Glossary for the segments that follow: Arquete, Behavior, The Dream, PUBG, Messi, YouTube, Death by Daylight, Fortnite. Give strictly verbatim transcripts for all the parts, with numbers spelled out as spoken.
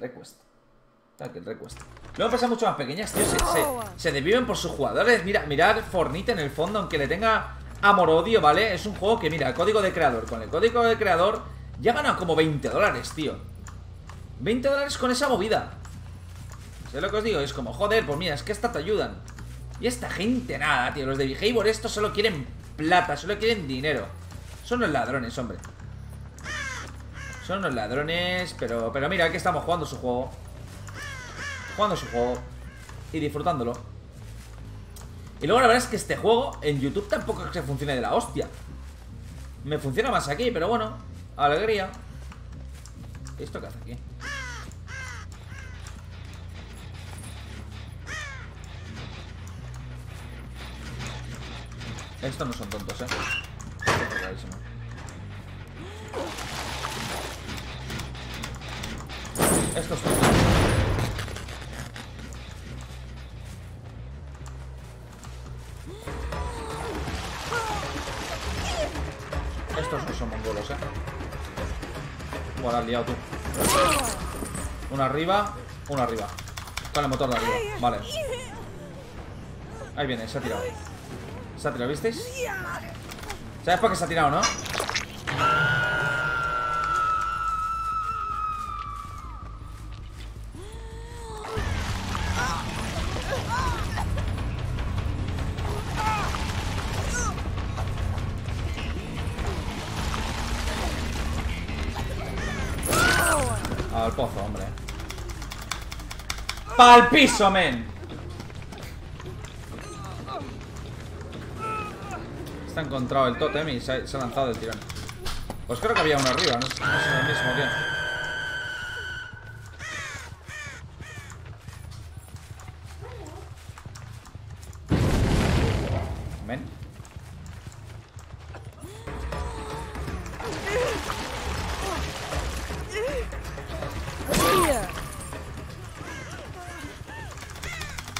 Request. Tal que el request. Luego pasa mucho más pequeñas, tío. Se, se, se desviven por sus jugadores. Mira, mirad Fortnite en el fondo, aunque le tenga amor-odio, ¿vale? Es un juego que, mira, código de creador. Con el código de creador ya ganan como veinte dólares, tío. veinte dólares con esa movida. Es lo que os digo, es como, joder, pues mira, es que esta te ayudan. Y esta gente nada, tío. Los de Behavior estos solo quieren plata, solo quieren dinero. Son los ladrones, hombre. Son los ladrones, pero, pero mira, aquí estamos jugando su juego. Jugando su juego y disfrutándolo. Y luego la verdad es que este juego en YouTube tampoco es que funcione de la hostia. Me funciona más aquí, pero bueno, alegría. ¿Esto qué hace aquí? Estos no son tontos, eh. Esto es clarísimo. Estos tontos. Estos no son mongolos, eh. Buah, la has liado tú. Una arriba, una arriba. Con el motor de arriba, vale. Ahí viene, se ha tirado. Se ha tirado, ¿visteis? ¿Sabes por qué se ha tirado, no? Al pozo, hombre. ¡Pal piso, men! Está encontrado el tótem y se ha, se ha lanzado el tirón. Pues creo que había uno arriba, no sé, no sé lo mismo bien. Men.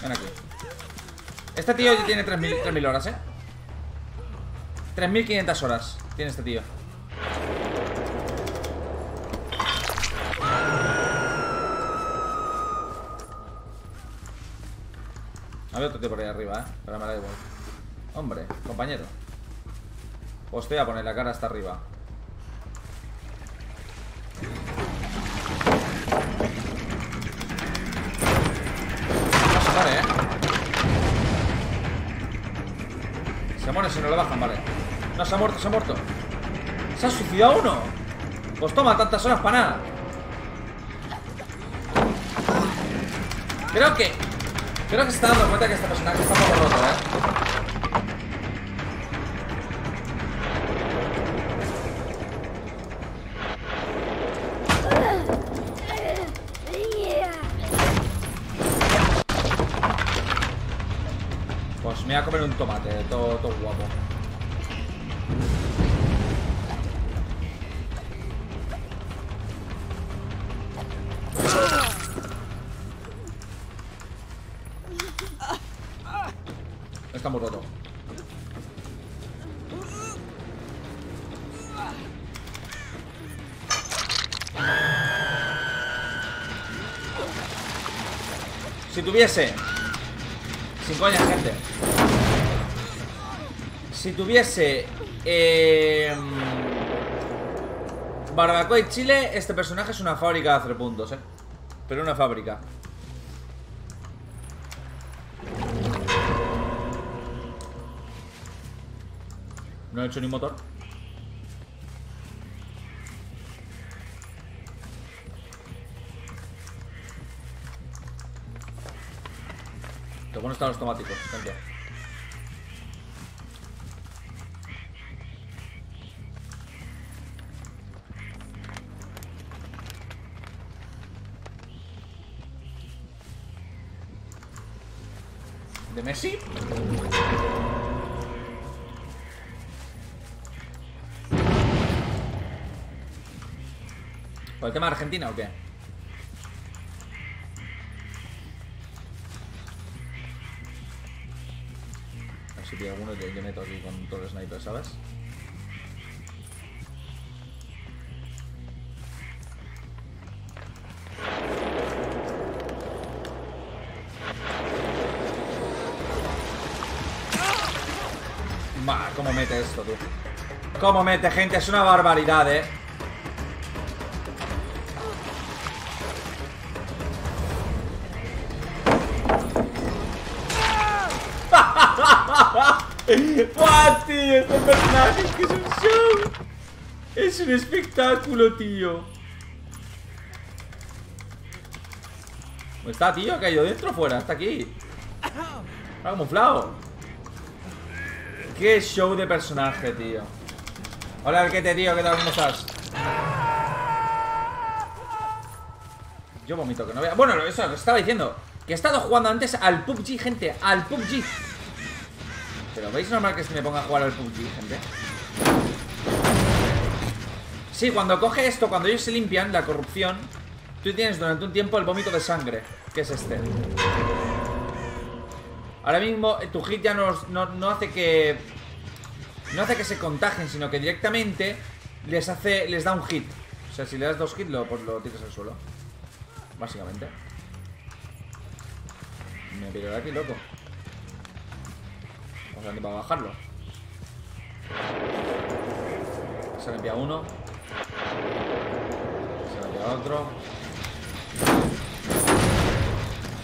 Ven aquí. Este tío ya tiene tres mil horas, eh. tres mil quinientas horas tiene este tío. Había otro tío por ahí arriba, eh. Pero me da igual. Hombre, compañero. Pues te voy a poner la cara hasta arriba. Vale, eh. Se muere si no lo bajan, vale. No, se ha muerto, se ha muerto. Se ha suicidado uno. Pues toma, tantas horas para nada. Creo que Creo que se está dando cuenta que este personaje está un poco roto, eh. Pues me voy a comer un tomate, todo, todo guapo. Estamos rotos. Si tuviese... Sin coña, gente. Si tuviese eh, barbacoa y chile, este personaje es una fábrica de hacer puntos, eh. Pero una fábrica. No he hecho ni un motor. Qué bueno están los tomáticos, gente. ¿De Messi? ¿Por el tema de Argentina o qué? Si pilla alguno que yo meto aquí con todo el sniper, ¿sabes? Ma, cómo mete esto, tío. Cómo mete, gente, es una barbaridad, eh. ¡Buah, tío! Este personaje es que es un show. Es un espectáculo, tío. ¿Está, tío? ¿Ha caído dentro o fuera? Está aquí. Está camuflado. Qué show de personaje, tío. Hola, Arquete, tío. ¿Qué tal? ¿Cómo estás? Yo vomito, que no vea. Bueno, eso lo estaba diciendo. Que he estado jugando antes al P U B G, gente. Al P U B G. ¿Pero veis normal que se me ponga a jugar al P U B G, gente? Sí, cuando coge esto, cuando ellos se limpian, la corrupción, tú tienes durante un tiempo el vómito de sangre, que es este. Ahora mismo tu hit ya no, no, no hace que... No hace que se contagien, sino que directamente les hace, les da un hit. O sea, si le das dos hits, lo, pues lo tiras al suelo, básicamente. Me piro de aquí, loco. Vamos a para bajarlo. Se me pilla uno. Se me pilla otro.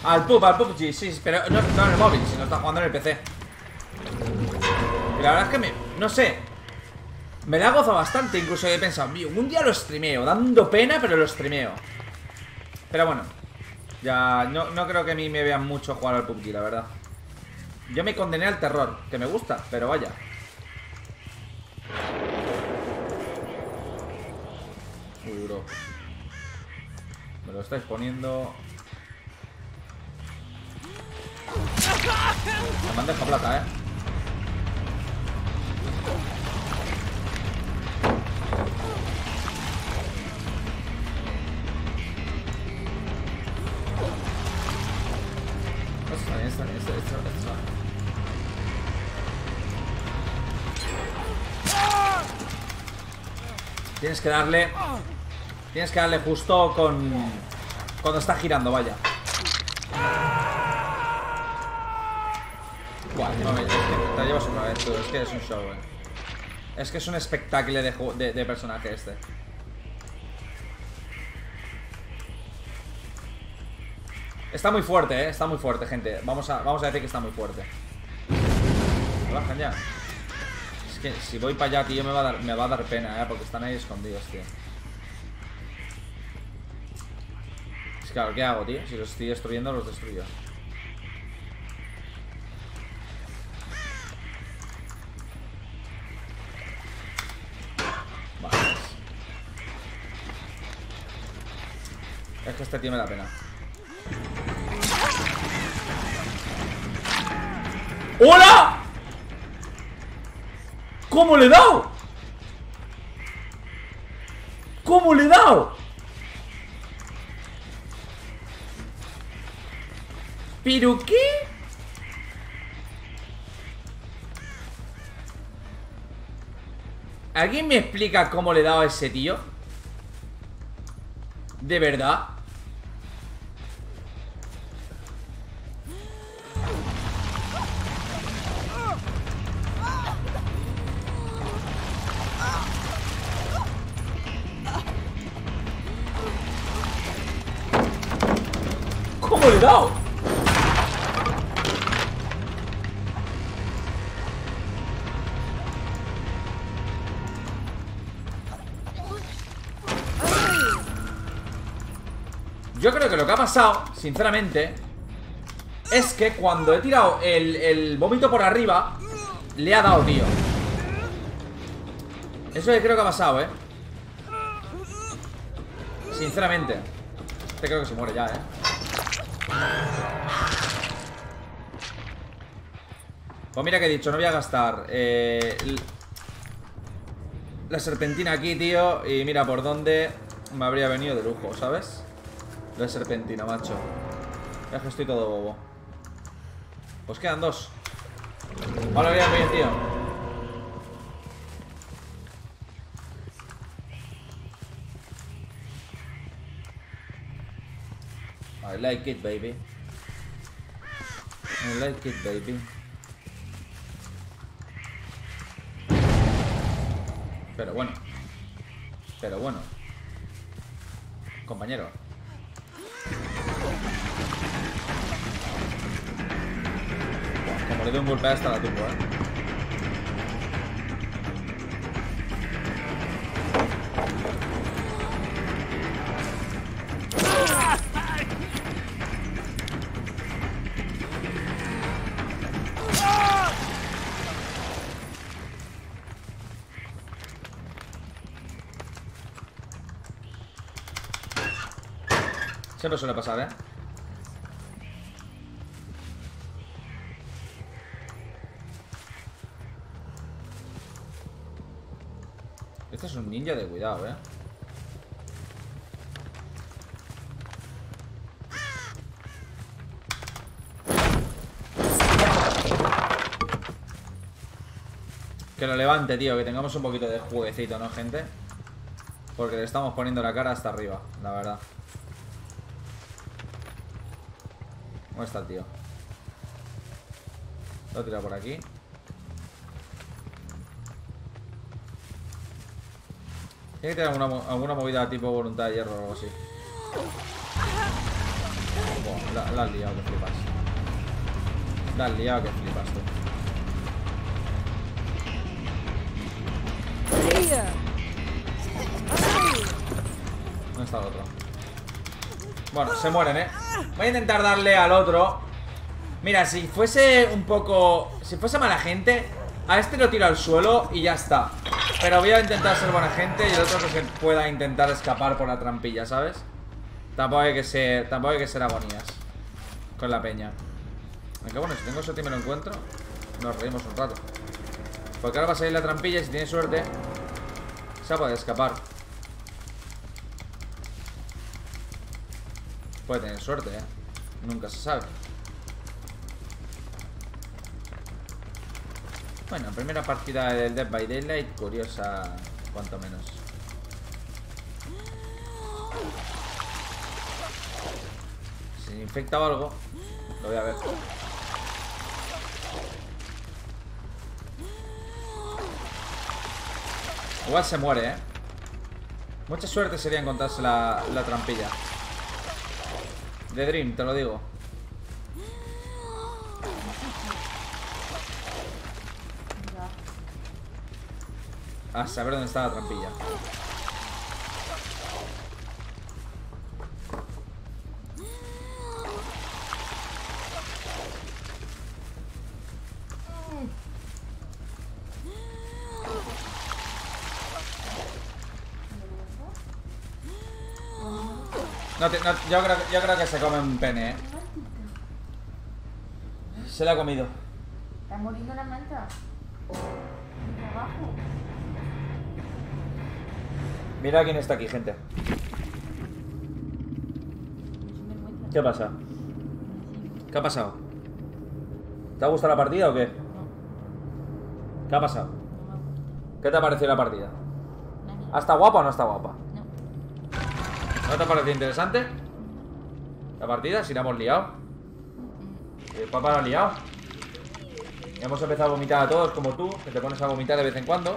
Al pub, al P U B G, sí, pero no, no en el móvil, sino está jugando en el P C. Y la verdad es que me... no sé. Me la gozo bastante, incluso he pensado, un día lo streameo, dando pena, pero lo streameo. Pero bueno. Ya, no, no creo que a mí me vean mucho jugar al P U B G, la verdad. Yo me condené al terror, que me gusta, pero vaya. Muy duro. Me lo estáis poniendo. La bandeja plata, eh. Extra, extra, extra, extra, extra. Tienes que darle. Tienes que darle justo con. Cuando está girando, vaya. Buah, no me, es que te llevas una vez tú. Es que es un show, eh. Es que es un espectáculo de, de, de personaje este. Está muy fuerte, eh. Está muy fuerte, gente. Vamos a, vamos a decir que está muy fuerte. Me bajan ya. Que si voy para allá, tío, me va a dar, me va a dar pena, eh, porque están ahí escondidos, tío. Es claro, ¿qué hago, tío? Si los estoy destruyendo, los destruyo. Vale. Es que este tío me da pena. ¡Hola! ¿Cómo le he dado? ¿Cómo le he dado? ¿Pero qué? ¿Alguien me explica cómo le he dado a ese tío? ¿De verdad? No. Yo creo que lo que ha pasado, sinceramente, es que cuando he tirado el, el vómito por arriba, le ha dado, tío. Eso es lo que creo que ha pasado, eh. Sinceramente. Este creo que se muere ya, eh. Pues mira que he dicho, no voy a gastar eh, la serpentina aquí, tío. Y mira por dónde me habría venido de lujo, ¿sabes? La serpentina, macho. Ya que estoy todo bobo. Pues quedan dos. Ahora bien, bien, tío. I like it, baby. I like it, baby. Pero bueno. Pero bueno. Compañero. Buah, como le doy un golpe hasta la tumba, ¿eh? Siempre suele pasar, ¿eh? Este es un ninja de cuidado, ¿eh? Que lo levante, tío. Que tengamos un poquito de jueguecito, ¿no, gente? Porque le estamos poniendo la cara hasta arriba, la verdad. ¿Cómo está el tío? Lo he tirado por aquí. Tiene que tener alguna, alguna movida tipo voluntad de hierro o algo así. Buah, la, la has liado que flipas. La has liado que flipas tú. ¿Dónde está el otro? Bueno, se mueren, ¿eh? Voy a intentar darle al otro. Mira, si fuese un poco... Si fuese mala gente, a este lo tiro al suelo y ya está. Pero voy a intentar ser buena gente y el otro que pueda intentar escapar por la trampilla, ¿sabes? Tampoco hay que ser... Tampoco hay que ser agonías con la peña. Aunque bueno, si tengo suerte y me lo encuentro, nos reímos un rato. Porque ahora va a salir la trampilla y si tiene suerte se puede escapar. Puede tener suerte, ¿eh? Nunca se sabe. Bueno, primera partida del Death by Daylight. Curiosa, cuanto menos. Si me infecta o algo, lo voy a ver. Igual se muere, ¿eh? Mucha suerte sería encontrarse la, la trampilla. The Dream, te lo digo. A saber dónde está la trampilla. No te, no, yo, creo, yo creo que se come un pene, ¿eh? Se lo ha comido. ¿Está muriendo la manta? ¿Abajo? Mira quién está aquí, gente. ¿Qué pasa? ¿Qué ha pasado? ¿Te ha gustado la partida o qué? ¿Qué ha pasado? ¿Qué te ha parecido la partida? ¿Ha estado guapa o no está guapa? ¿No te parece interesante la partida? Si la hemos liado. El papá la ha liado. Y hemos empezado a vomitar a todos como tú, que te pones a vomitar de vez en cuando.